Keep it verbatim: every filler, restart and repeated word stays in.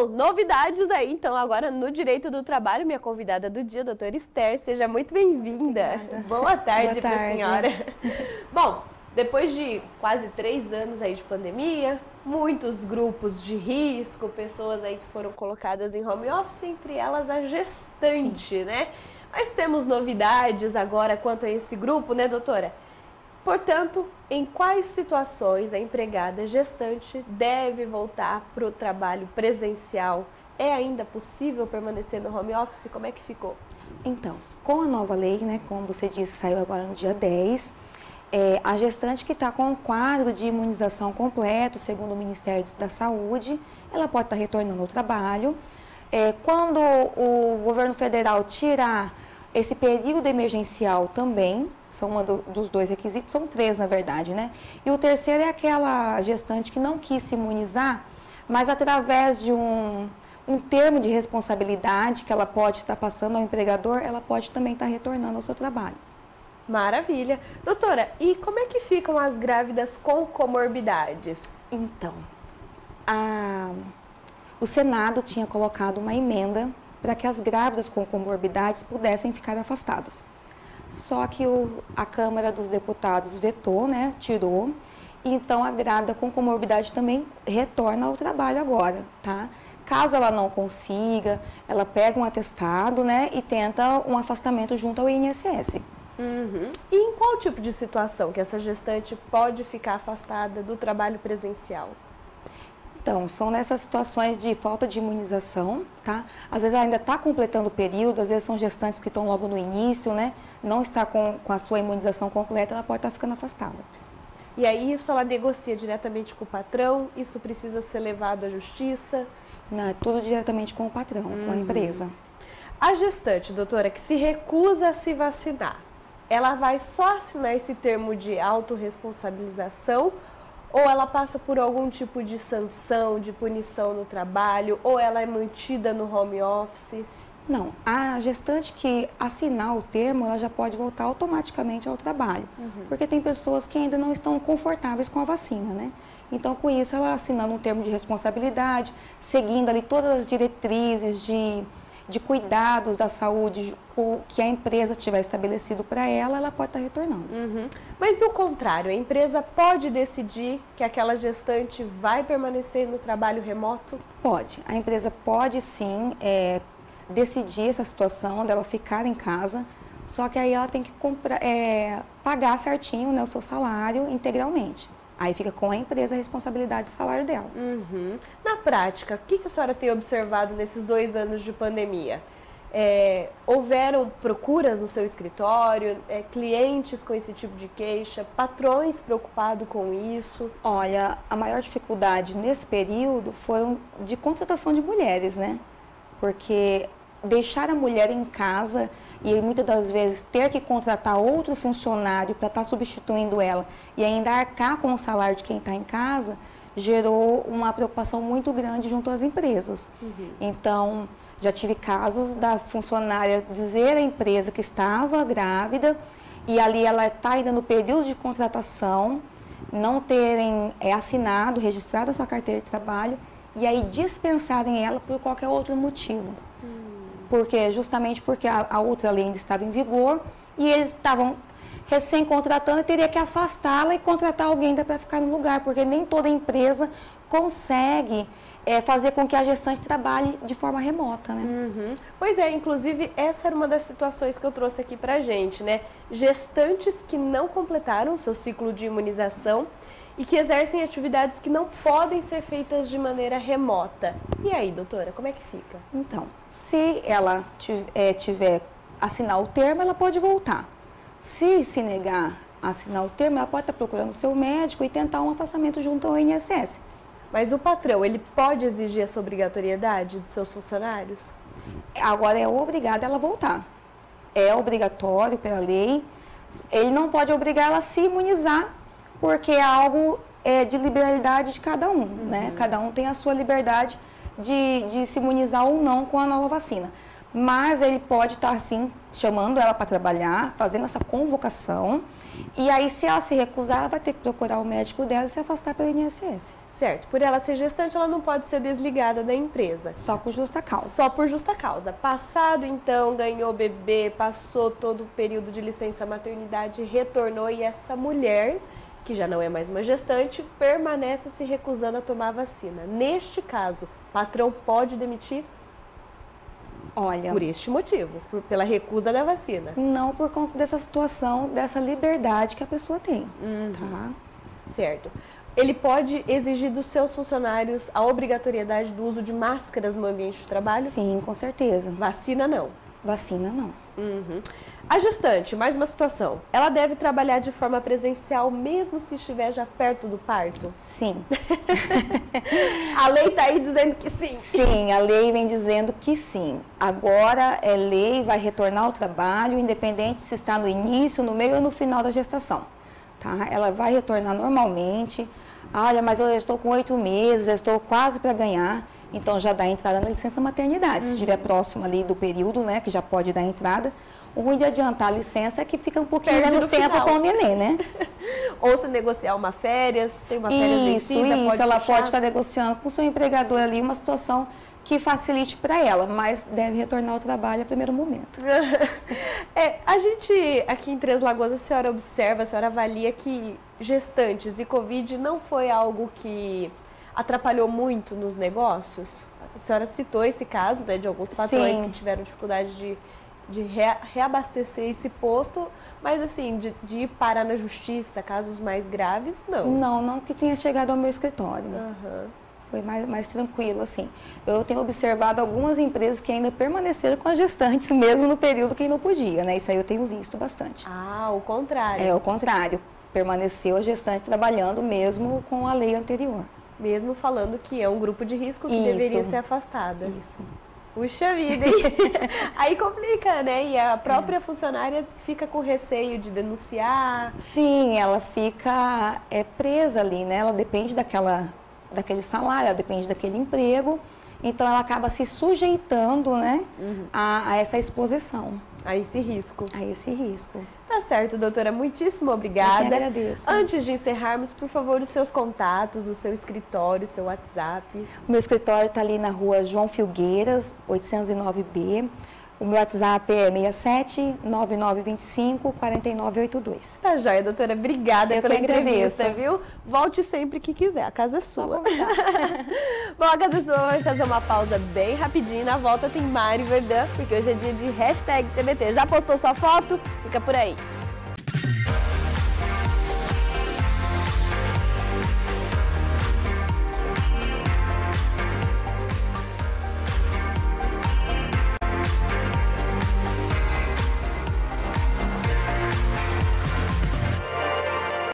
Bom, novidades aí, então, agora no Direito do Trabalho, minha convidada do dia, doutora Esther, seja muito bem-vinda. Boa tarde para a senhora. Bom, depois de quase três anos aí de pandemia, muitos grupos de risco, pessoas aí que foram colocadas em home office, entre elas a gestante, sim, né? Mas temos novidades agora quanto a esse grupo, né, doutora? Portanto, em quais situações a empregada gestante deve voltar para o trabalho presencial? É ainda possível permanecer no home office? Como é que ficou? Então, com a nova lei, né, como você disse, saiu agora no dia dez, é, a gestante que está com o quadro de imunização completo, segundo o Ministério da Saúde, ela pode estar retornando ao trabalho. É, quando o governo federal tirar esse período emergencial também, são uma do, dos dois requisitos, são três na verdade, né? E o terceiro é aquela gestante que não quis se imunizar, mas através de um, um termo de responsabilidade que ela pode estar passando ao empregador, ela pode também estar retornando ao seu trabalho. Maravilha. Doutora, e como é que ficam as grávidas com comorbidades? Então, a, o Senado tinha colocado uma emenda para que as grávidas com comorbidades pudessem ficar afastadas. Só que o, a Câmara dos Deputados vetou, né, tirou, e então a grávida com comorbidade também retorna ao trabalho agora, tá? Caso ela não consiga, ela pega um atestado, né, e tenta um afastamento junto ao I N S S. Uhum. E em qual tipo de situação que essa gestante pode ficar afastada do trabalho presencial? Então, são nessas situações de falta de imunização, tá? Às vezes ainda está completando o período, às vezes são gestantes que estão logo no início, né? Não está com, com a sua imunização completa, ela pode estar ficando afastada. E aí, isso ela negocia diretamente com o patrão? Isso precisa ser levado à justiça? Não, é tudo diretamente com o patrão, uhum, com a empresa. A gestante, doutora, que se recusa a se vacinar, ela vai só assinar esse termo de autorresponsabilização? Ou ela passa por algum tipo de sanção, de punição no trabalho, ou ela é mantida no home office? Não, a gestante que assinar o termo, ela já pode voltar automaticamente ao trabalho, uhum, porque tem pessoas que ainda não estão confortáveis com a vacina, né? Então, com isso, ela assinando um termo de responsabilidade, seguindo ali todas as diretrizes de, de cuidados da saúde que a empresa tiver estabelecido para ela, ela pode estar retornando. Uhum. Mas e o contrário? A empresa pode decidir que aquela gestante vai permanecer no trabalho remoto? Pode. A empresa pode sim é, decidir essa situação dela ficar em casa, só que aí ela tem que comprar, é, pagar certinho, né, o seu salário integralmente. Aí fica com a empresa a responsabilidade do salário dela. Uhum. Na prática, o que a senhora tem observado nesses dois anos de pandemia? É, houveram procuras no seu escritório, é, clientes com esse tipo de queixa, patrões preocupados com isso? Olha, a maior dificuldade nesse período foram de contratação de mulheres, né? Porque deixar a mulher em casa e muitas das vezes ter que contratar outro funcionário para estar substituindo ela e ainda arcar com o salário de quem está em casa, gerou uma preocupação muito grande junto às empresas. Uhum. Então, já tive casos da funcionária dizer à empresa que estava grávida e ali ela está ainda no período de contratação, não terem é, assinado, registrado a sua carteira de trabalho e aí dispensarem ela por qualquer outro motivo. Hum. Porque, justamente porque a, a outra lei ainda estava em vigor e eles estavam recém-contratando e teria que afastá-la e contratar alguém ainda para ficar no lugar, porque nem toda empresa consegue É fazer com que a gestante trabalhe de forma remota, né? Uhum. Pois é, inclusive essa era uma das situações que eu trouxe aqui pra gente, né? Gestantes que não completaram o seu ciclo de imunização e que exercem atividades que não podem ser feitas de maneira remota. E aí, doutora, como é que fica? Então, se ela tiver, tiver assinar o termo, ela pode voltar. Se se negar a assinar o termo, ela pode estar procurando o seu médico e tentar um afastamento junto ao I N S S. Mas o patrão, ele pode exigir essa obrigatoriedade dos seus funcionários? Agora é obrigada ela voltar. É obrigatório pela lei. Ele não pode obrigar ela a se imunizar, porque é algo é, de liberalidade de cada um, uhum, né? Cada um tem a sua liberdade de, de se imunizar ou não com a nova vacina. mas ele pode estar, sim, chamando ela para trabalhar, fazendo essa convocação, e aí, se ela se recusar, vai ter que procurar o médico dela e se afastar pelo I N S S. Certo. Por ela ser gestante, ela não pode ser desligada da empresa. Só por justa causa. Só por justa causa. Passado, então, ganhou bebê, passou todo o período de licença maternidade, retornou, e essa mulher, que já não é mais uma gestante, permanece se recusando a tomar a vacina. Neste caso, o patrão pode demitir? Olha, por este motivo, por, pela recusa da vacina. Não por conta dessa situação, dessa liberdade que a pessoa tem. Uhum. Tá? Certo. Ele pode exigir dos seus funcionários a obrigatoriedade do uso de máscaras no ambiente de trabalho? Sim, com certeza. Vacina não? Vacina não. Uhum. A gestante, mais uma situação, ela deve trabalhar de forma presencial mesmo se estiver já perto do parto? Sim. A lei está aí dizendo que sim. Sim, a lei vem dizendo que sim. Agora é lei, vai retornar ao trabalho, independente se está no início, no meio ou no final da gestação. Tá? Ela vai retornar normalmente. Olha, mas eu já estou com oito meses, já estou quase para ganhar. Então, já dá entrada na licença maternidade. Uhum. Se estiver próximo ali do período, né, que já pode dar entrada. O ruim de adiantar a licença é que fica um pouquinho menos tempo com o neném, né? Ou se negociar uma férias, tem uma férias vencida, pode fechar. Isso, ela pode estar negociando com o seu empregador ali uma situação que facilite para ela, mas deve retornar ao trabalho a primeiro momento. É, a gente, aqui em Três Lagoas, a senhora observa, a senhora avalia que gestantes e Covid não foi algo que atrapalhou muito nos negócios? A senhora citou esse caso, né, de alguns patrões Sim. que tiveram dificuldade de... de reabastecer esse posto, mas assim, de, de ir parar na justiça, casos mais graves, não. Não, não que tenha chegado ao meu escritório. Uhum. Foi mais, mais tranquilo, assim. Eu tenho observado algumas empresas que ainda permaneceram com as gestantes, mesmo no período que não podia, né? Isso aí eu tenho visto bastante. Ah, o contrário. É, o contrário. Permaneceu a gestante trabalhando mesmo com a lei anterior. Mesmo falando que é um grupo de risco que Isso. deveria ser afastada. Isso. Puxa vida, hein? Aí complica, né? E a própria é. funcionária fica com receio de denunciar. Sim, ela fica é, presa ali, né? Ela depende daquela, daquele salário, ela depende daquele emprego. Então, ela acaba se sujeitando, né? Uhum. a, a essa exposição. A esse risco. A esse risco. Tá certo, doutora. Muitíssimo obrigada. Eu que agradeço. Antes de encerrarmos, por favor, os seus contatos, o seu escritório, o seu WhatsApp. O meu escritório está ali na rua João Filgueiras, oitocentos e nove B. O meu WhatsApp é seis sete, nove nove dois cinco, quatro nove oito dois. Tá joia, doutora. Obrigada Eu pela entrevista, agradeço. Viu? Volte sempre que quiser, a casa é sua. Bom, a casa é sua vai fazer uma pausa bem rapidinho. Na volta tem Mário Verdão, porque hoje é dia de hashtag T B T. Já postou sua foto? Fica por aí.